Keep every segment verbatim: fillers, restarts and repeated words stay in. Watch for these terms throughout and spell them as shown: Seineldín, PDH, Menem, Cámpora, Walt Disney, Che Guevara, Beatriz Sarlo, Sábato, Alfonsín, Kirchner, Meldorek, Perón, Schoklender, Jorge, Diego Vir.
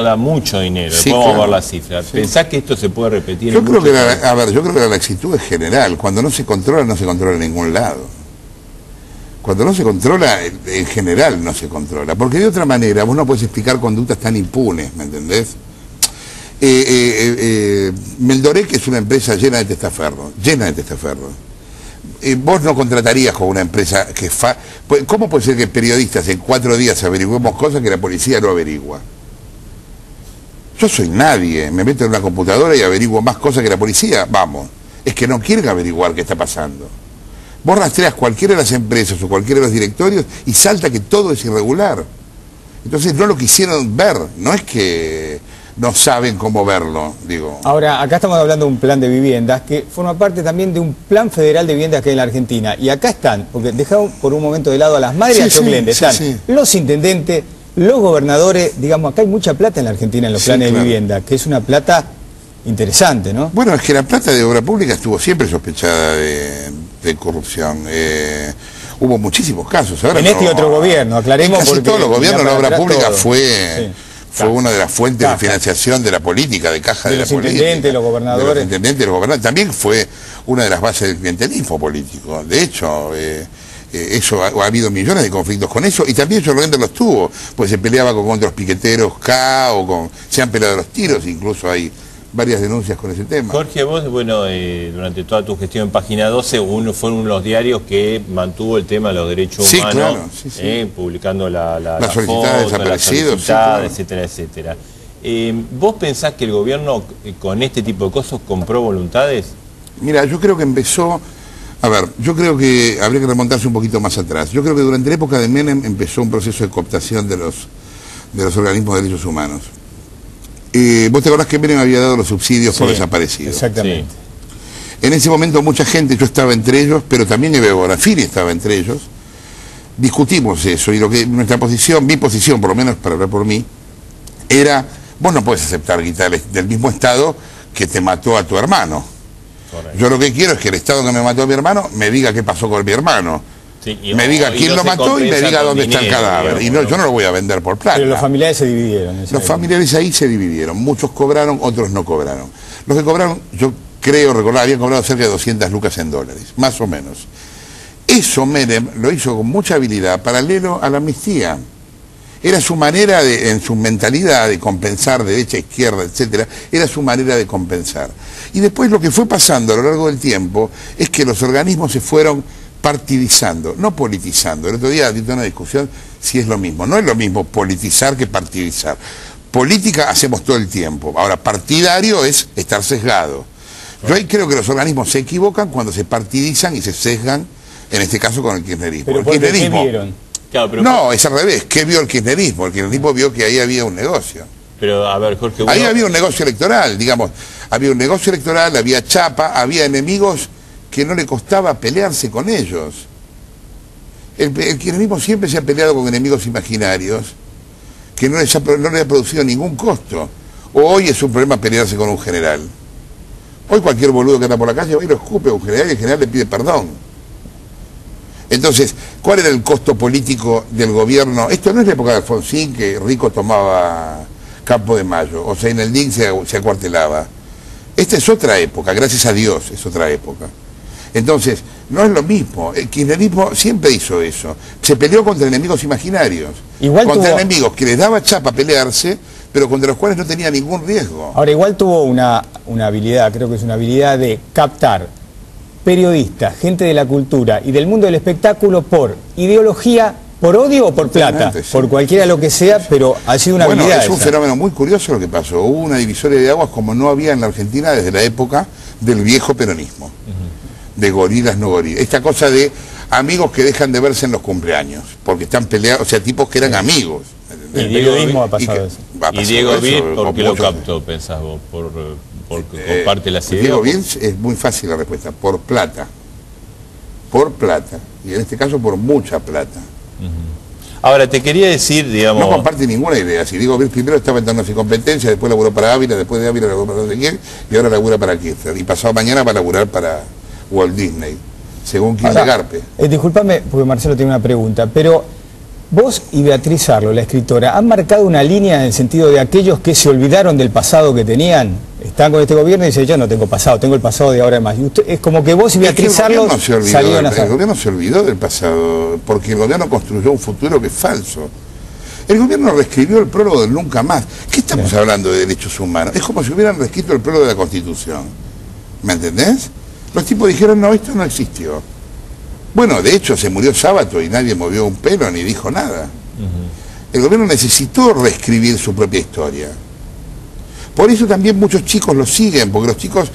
Da mucho dinero, sí, vamos claro. a ver las cifras. Sí. ¿Pensás que esto se puede repetir? Yo en creo que la, a ver, yo creo que la laxitud es general. Cuando no se controla, no se controla en ningún lado. Cuando no se controla, en general no se controla. Porque de otra manera, vos no podés explicar conductas tan impunes, ¿me entendés? Eh, eh, eh, Meldorek es una empresa llena de testaferros, llena de testaferros. Eh, vos no contratarías con una empresa que... Fa... ¿Cómo puede ser que periodistas en cuatro días averigüemos cosas que la policía no averigua? Yo soy nadie, me meto en una computadora y averiguo más cosas que la policía, vamos. Es que no quieren averiguar qué está pasando. Vos rastreas cualquiera de las empresas o cualquiera de los directorios y salta que todo es irregular. Entonces no lo quisieron ver, no es que no saben cómo verlo, digo. Ahora, acá estamos hablando de un plan de viviendas que forma parte también de un plan federal de viviendas que hay en la Argentina. Y acá están, porque dejamos por un momento de lado a las madres y sí, a Schoklender, sí, están sí, sí. los intendentes... Los gobernadores, digamos, acá hay mucha plata en la Argentina en los sí, planes claro. de vivienda, que es una plata interesante, ¿no? Bueno, es que la plata de obra pública estuvo siempre sospechada de, de corrupción. Eh, hubo muchísimos casos. Ahora en este no, y otro gobierno, aclaremos casi porque... todos los gobiernos la obra pública todo. fue... Sí. Fue caja. Una de las fuentes caja. de financiación de la política, de caja de, de la política. De los intendentes, los gobernadores. De los intendentes, los gobernadores. También fue una de las bases del clientelismo político. De hecho, eh, eh, eso ha, ha habido millones de conflictos con eso. Y también Schoklender los tuvo. Pues se peleaba con, contra los piqueteros K o con... Se han peleado los tiros, incluso hay varias denuncias con ese tema. Jorge, vos, bueno, eh, durante toda tu gestión en Página doce, uno, fueron los diarios que mantuvo el tema de los derechos sí, humanos, claro, sí, sí. Eh, publicando la, la, la, la solicitada de desaparecidos, sí, claro. etcétera, etcétera. Eh, ¿Vos pensás que el gobierno eh, con este tipo de cosas compró voluntades? Mira, yo creo que empezó... A ver, yo creo que habría que remontarse un poquito más atrás. Yo creo que durante la época de Menem empezó un proceso de cooptación de los, de los organismos de derechos humanos. Eh, vos te acordás que Menem había dado los subsidios sí, por desaparecidos. Exactamente. Sí. En ese momento mucha gente, yo estaba entre ellos, pero también Beatriz estaba entre ellos. Discutimos eso y lo que nuestra posición, mi posición por lo menos para hablar por mí, era vos no podés aceptar guitares del mismo Estado que te mató a tu hermano. Correcto. Yo lo que quiero es que el Estado que me mató a mi hermano me diga qué pasó con mi hermano. Sí, y me diga quién lo mató y me diga dónde está el cadáver. Y no, yo no lo voy a vender por plata. Pero los familiares se dividieron. Los familiares ahí se dividieron. Muchos cobraron, otros no cobraron. Los que cobraron, yo creo recordar, habían cobrado cerca de doscientas lucas en dólares, más o menos. Eso Menem lo hizo con mucha habilidad, paralelo a la amnistía. Era su manera, de, en su mentalidad de compensar, derecha, izquierda, etcétera, era su manera de compensar. Y después lo que fue pasando a lo largo del tiempo es que los organismos se fueron... partidizando, no politizando. El otro día di una discusión si es lo mismo. No es lo mismo politizar que partidizar. Política hacemos todo el tiempo. Ahora, partidario es estar sesgado. Yo ahí creo que los organismos se equivocan cuando se partidizan y se sesgan, en este caso con el kirchnerismo. ¿Pero el kirchnerismo, qué vieron? Claro, pero no, por... es al revés. ¿Qué vio el kirchnerismo? El kirchnerismo vio que ahí había un negocio. Pero, a ver, Jorge... Ahí uno... había un negocio electoral, digamos. Había un negocio electoral, había chapa, había enemigos... que no le costaba pelearse con ellos. El, el kirchnerismo siempre se ha peleado con enemigos imaginarios que no les ha, no les ha producido ningún costo. O hoy es un problema pelearse con un general. Hoy cualquier boludo que anda por la calle, hoy lo escupe a un general y el general le pide perdón. Entonces, ¿cuál era el costo político del gobierno? Esto no es la época de Alfonsín, que Rico tomaba Campo de Mayo, o Seineldín se, se acuartelaba. Esta es otra época, gracias a Dios es otra época. Entonces, no es lo mismo. El kirchnerismo siempre hizo eso. Se peleó contra enemigos imaginarios. Igual contra tuvo... enemigos que les daba chapa pelearse, pero contra los cuales no tenía ningún riesgo. Ahora, igual tuvo una, una habilidad, creo que es una habilidad de captar periodistas, gente de la cultura y del mundo del espectáculo por ideología, por odio o por plata. Sí. Por cualquiera lo que sea, pero ha sido una bueno, habilidad. Bueno, es un esa. fenómeno muy curioso lo que pasó. Hubo una divisoria de aguas como no había en la Argentina desde la época del viejo peronismo. Uh-huh. De gorilas, no gorilas. Esta cosa de amigos que dejan de verse en los cumpleaños, porque están peleados, o sea, tipos que eran amigos. Y el Diego mismo ha pasado eso. Y Diego Vir, ¿por qué lo captó, pensás vos? ¿Por, por, por eh, parte de la ciudad? Diego Vir es muy fácil la respuesta, por plata. Por plata. Y en este caso por mucha plata. Uh-huh. Ahora, te quería decir, digamos... No comparte ninguna idea. Si digo, primero estaba entrando sin competencia, después laburó para Ávila, después de Ávila laburó para no sé quién, y ahora labura para Kirchner. Y pasado mañana va a laburar para... Walt Disney, según Kirchner Garpe. Eh, Disculpame, porque Marcelo tiene una pregunta, pero Vos y Beatriz Sarlo, la escritora, ¿han marcado una línea en el sentido de aquellos que se olvidaron del pasado que tenían? Están con este gobierno y dicen, yo no tengo pasado, tengo el pasado de ahora en más. Y usted, es como que vos y Beatriz Sarlo salieron a hacer. El gobierno se olvidó del pasado, porque el gobierno construyó un futuro que es falso. El gobierno reescribió el prólogo del nunca más. ¿Qué estamos Bien. hablando de derechos humanos? Es como si hubieran reescrito el prólogo de la Constitución. ¿Me entendés? Los tipos dijeron, no, esto no existió. Bueno, de hecho se murió Sábato y nadie movió un pelo ni dijo nada. Uh-huh. El gobierno necesitó reescribir su propia historia. Por eso también muchos chicos lo siguen, porque los chicos,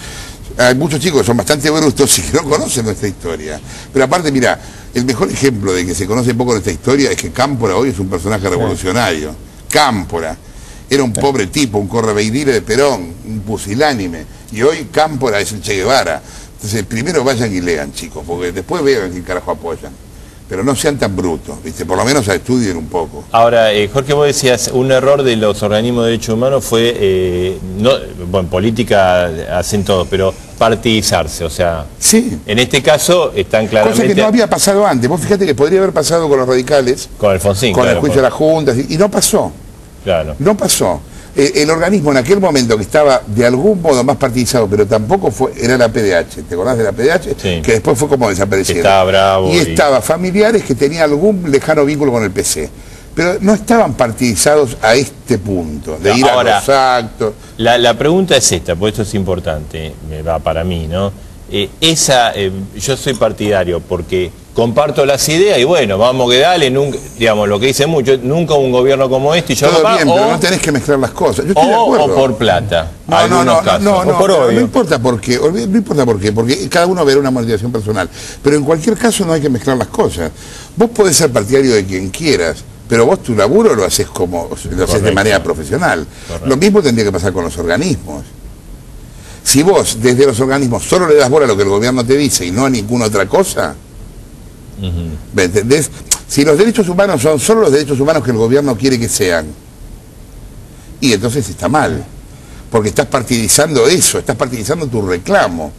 hay muchos chicos que son bastante brutos y que no conocen nuestra historia. Pero aparte, mira, el mejor ejemplo de que se conoce poco nuestra historia es que Cámpora hoy es un personaje revolucionario. Cámpora era un pobre tipo, un correveidile de Perón, un pusilánime. Y hoy Cámpora es el Che Guevara. Entonces, primero vayan y lean, chicos, porque después vean qué carajo apoyan. Pero no sean tan brutos, ¿viste? Por lo menos estudien un poco. Ahora, eh, Jorge, vos decías, un error de los organismos de derechos humanos fue, eh, no, bueno, política hacen todos, pero partidizarse, o sea... Sí. En este caso, están claramente... Cosa que no había pasado antes. Vos fíjate que podría haber pasado con los radicales... Con Alfonsín, Con claro, el juicio por... de las juntas, y, y no pasó. Claro. No pasó. El organismo en aquel momento que estaba de algún modo más partidizado, pero tampoco fue, era la P D H, ¿te acordás de la P D H? Sí. Que después fue como desaparecida. Estaba bravo. Y, y estaba familiares que tenían algún lejano vínculo con el P C. Pero no estaban partidizados a este punto, de no, ir ahora, a los actos. La, la pregunta es esta, porque esto es importante, va para mí, ¿no? Eh, esa, eh, yo soy partidario porque comparto las ideas y bueno, vamos que dale, nunca, digamos, lo que dice mucho, nunca un gobierno como este y yo Todo bien, o, pero no tenés que mezclar las cosas. Yo estoy o, de o por plata, no, no, no, casos, no, no, por no, no importa por qué, no importa por qué, porque cada uno verá una motivación personal, pero en cualquier caso no hay que mezclar las cosas. Vos podés ser partidario de quien quieras, pero vos tu laburo lo haces como, lo haces de manera profesional. Correcto. Lo mismo tendría que pasar con los organismos. Si vos, desde los organismos, solo le das bola a lo que el gobierno te dice y no a ninguna otra cosa, uh-huh. ¿me entendés? Si los derechos humanos son solo los derechos humanos que el gobierno quiere que sean, y entonces está mal, porque estás partidizando eso, estás partidizando tu reclamo.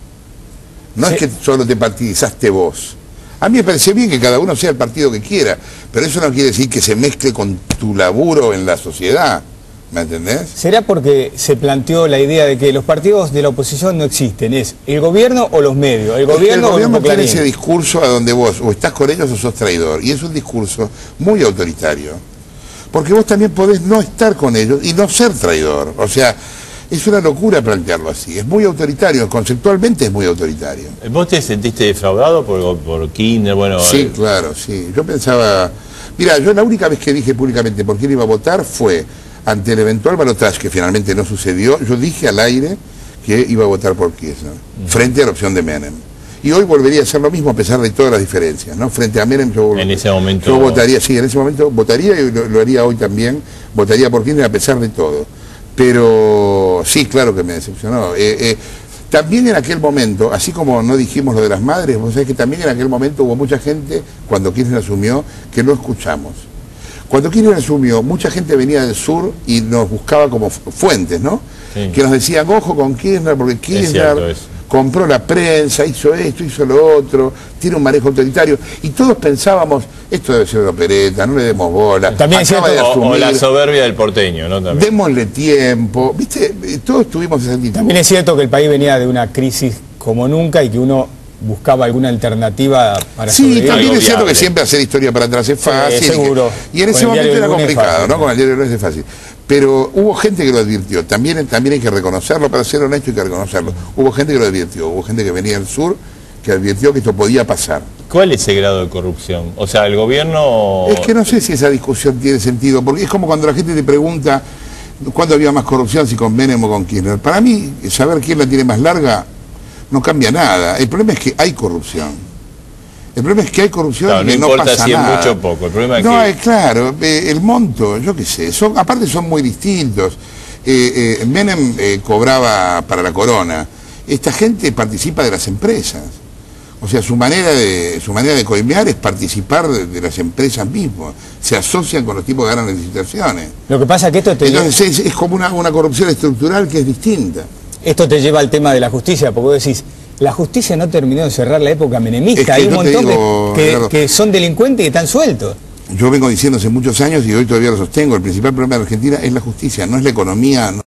No sí. es que solo te partidizaste vos. A mí me parece bien que cada uno sea el partido que quiera, pero eso no quiere decir que se mezcle con tu laburo en la sociedad. ¿Me entendés? ¿Será porque se planteó la idea de que los partidos de la oposición no existen? ¿Es el gobierno o los medios? El gobierno, el gobierno o tiene ese discurso a donde vos o estás con ellos o sos traidor. Y es un discurso muy autoritario. Porque vos también podés no estar con ellos y no ser traidor. O sea, es una locura plantearlo así. Es muy autoritario, conceptualmente es muy autoritario. ¿Vos te sentiste defraudado por, por Kirchner? Bueno, sí, eh... claro, sí. Yo pensaba... Mirá, yo la única vez que dije públicamente por quién iba a votar fue... Ante el eventual balotaje que finalmente no sucedió, yo dije al aire que iba a votar por Kirchner, frente a la opción de Menem. Y hoy volvería a hacer lo mismo a pesar de todas las diferencias, ¿no? Frente a Menem yo, en ese momento... yo votaría, sí, en ese momento votaría y lo, lo haría hoy también, votaría por Kirchner a pesar de todo. Pero sí, claro que me decepcionó. Eh, eh, también en aquel momento, así como no dijimos lo de las madres, vos sabés que también en aquel momento hubo mucha gente, cuando Kirchner asumió, que no escuchamos. Cuando Kirchner asumió, mucha gente venía del sur y nos buscaba como fuentes, ¿no? Sí. Que nos decían, ojo con Kirchner, porque Kirchner compró la prensa, hizo esto, hizo lo otro, tiene un manejo autoritario. Y todos pensábamos, esto debe ser una opereta, no le demos bola. También es cierto, de asumir, o, o la soberbia del porteño, ¿no? También. Démosle tiempo, ¿viste? Todos tuvimos ese sentido. También es cierto que el país venía de una crisis como nunca y que uno... buscaba alguna alternativa para sí, sobrevivir. Sí, también es cierto que siempre hacer historia para atrás es fácil. Sí, seguro. Y, que, y en ese momento era complicado, fácil, ¿no? ¿no? Con el diario no es fácil. Pero hubo gente que lo advirtió. También, también hay que reconocerlo, para ser honesto hay que reconocerlo. Hubo gente que lo advirtió. Hubo gente que venía del sur que advirtió que esto podía pasar. ¿Cuál es el grado de corrupción? O sea, el gobierno... Es que no sé si esa discusión tiene sentido, porque es como cuando la gente te pregunta ¿cuándo había más corrupción, si con Menem o con Kirchner? Para mí, saber quién la tiene más larga... no cambia nada. El problema es que hay corrupción. El problema es que hay corrupción claro, y que no, no pasa si nada. No importa si es mucho o poco. El problema es no, que... es claro. Eh, el monto, yo qué sé. Son, aparte son muy distintos. Eh, eh, Menem eh, cobraba para la corona. Esta gente participa de las empresas. O sea, su manera de su manera de coimear es participar de, de las empresas mismas. Se asocian con los tipos que ganan las licitaciones. Lo que pasa es que esto... Te... Entonces es, es como una, una corrupción estructural que es distinta. Esto te lleva al tema de la justicia, porque vos decís, la justicia no terminó de cerrar la época menemista, es que hay un no montón digo, de, que, claro. que son delincuentes y están sueltos. yo vengo diciendo hace muchos años y hoy todavía lo sostengo, el principal problema de Argentina es la justicia, no es la economía. No...